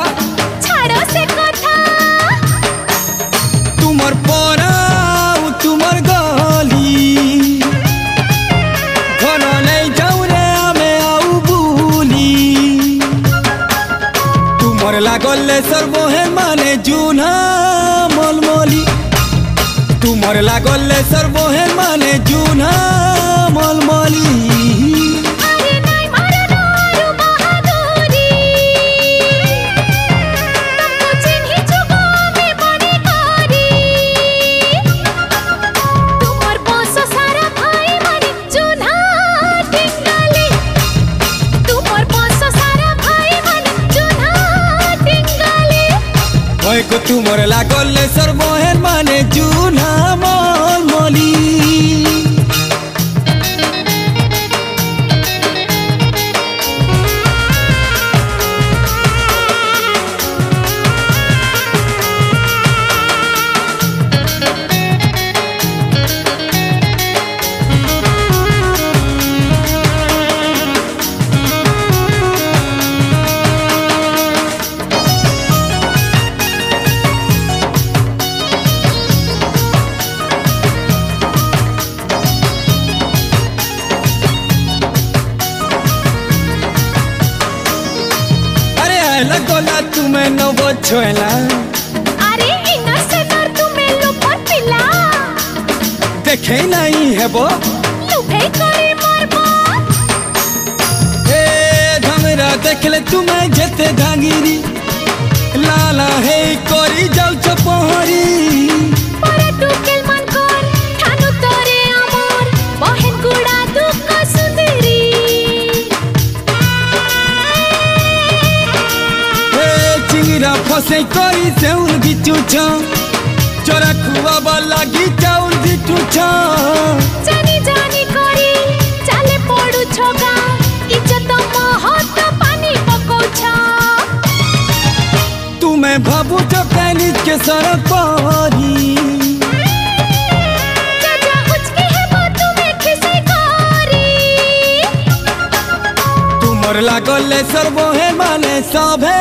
छाड़ो से कथा तुमर पराऊ तुमर गली घर नहीं जाऊ रे आमे आऊ बुली तुमर लागल लेसर बोहे माने जूना मलमली तुमर लागल लेसर बोहे माने जूना मलमली को तुमर लागल लेसर बहन माने जूना मलमली लगोला तुम्हें नवो छोला अरे इनर से कर तुम्हें लुपट पिला देखे नहीं है वो लुभे करे मरबो हे धमरा देखले तुम्हें जते धांगिरी लाला हे कोरी जाऊ चपहरी पर टुकेल मन कर ठानु तोरे अमर बहन गुड़ा दुख सुंदरी फसे कोई सेउल बिचू छ चोरा खुआबा लागी चाउल बिचू छ जानी जानी कोई चाले पड़ू छोगा इज्जत मोहत पानी पको छ तुमे भाबू तो पैनिज के सर पारी चाचा उचके है वो तुमे खिसे कोरी तुमर लागल लेसर बोहे माने सभे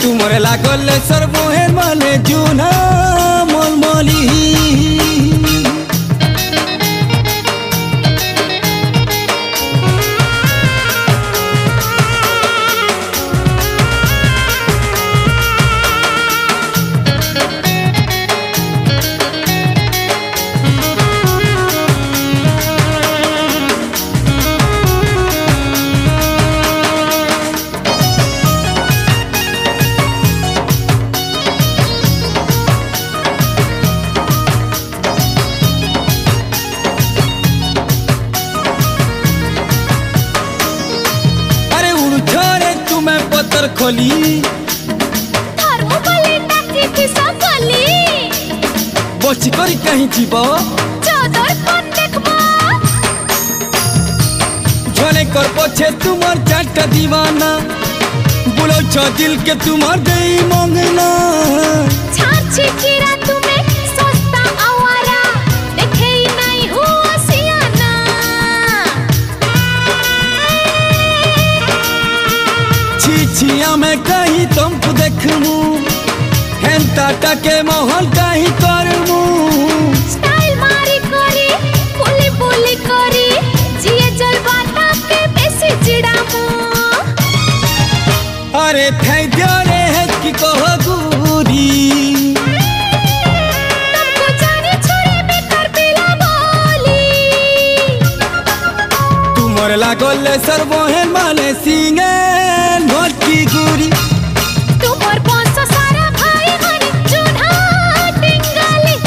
तुमर लागल लेसर बोहे माने जूना मलमली खोली बची करी कहीं जीव जने कर पछे तुमार चाटा दीवाना बोलो छो दिल के तुमार दे मंगना छिया में कहीं तुमको देखूं हेंता टके मोहल कहीं करूं स्टाइल मारी कोरी बोली बोली कोरी जिए जलवा ताके बेसी चिड़ामू अरे थाई दियोरे है कि कहो गुरी तुमको जानी छोरे बेकार पिला बोली तुमर लागल लेसर बोहे माने सिंगे गुरी तुमर पौसा सारा भाई माने जूना टिंगाली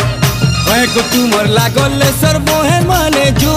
तुमर लागल लेसर बोहे माने